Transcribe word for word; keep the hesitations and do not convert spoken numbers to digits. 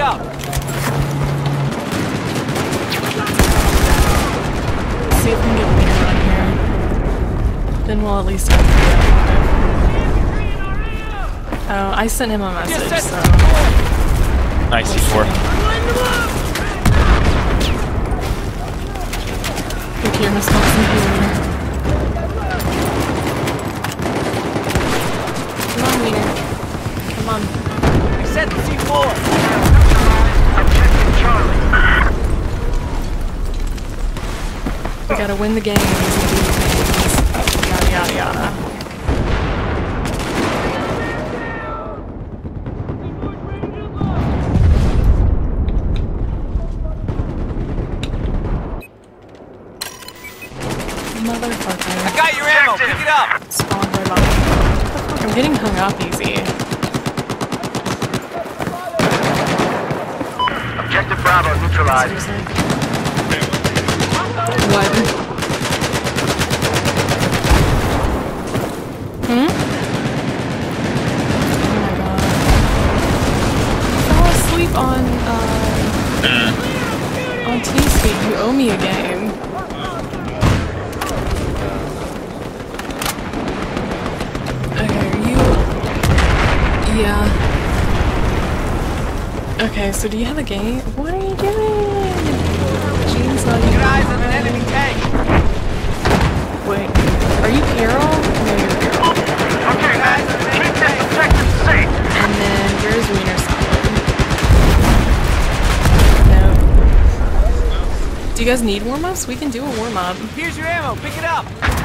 Stand up! See if we can get a picture on here. Then we'll at least get a picture. Oh, I sent him a message, so... Nice, C four. Good gear, Miss Thompson. Come on. I said the C four. Objective Charlie. We gotta win the game. Yada yada yada. Motherfucker. I got your ammo. Pick it up. Spawned right by me. I'm getting hung up easy. Objective Bravo neutralized. What? Hmm? Oh my god. I fell asleep on, uh... on T-Speed. You owe me a game. Yeah. Okay, so do you have a game? What are you doing? Jeez, not your eyes on an enemy tank. Wait, are you Carol? No, you're Carol. Okay, guys, keep that objective safe. And then here's Wiener Solid. No. Do you guys need warm ups? We can do a warm up. Here's your ammo. Pick it up.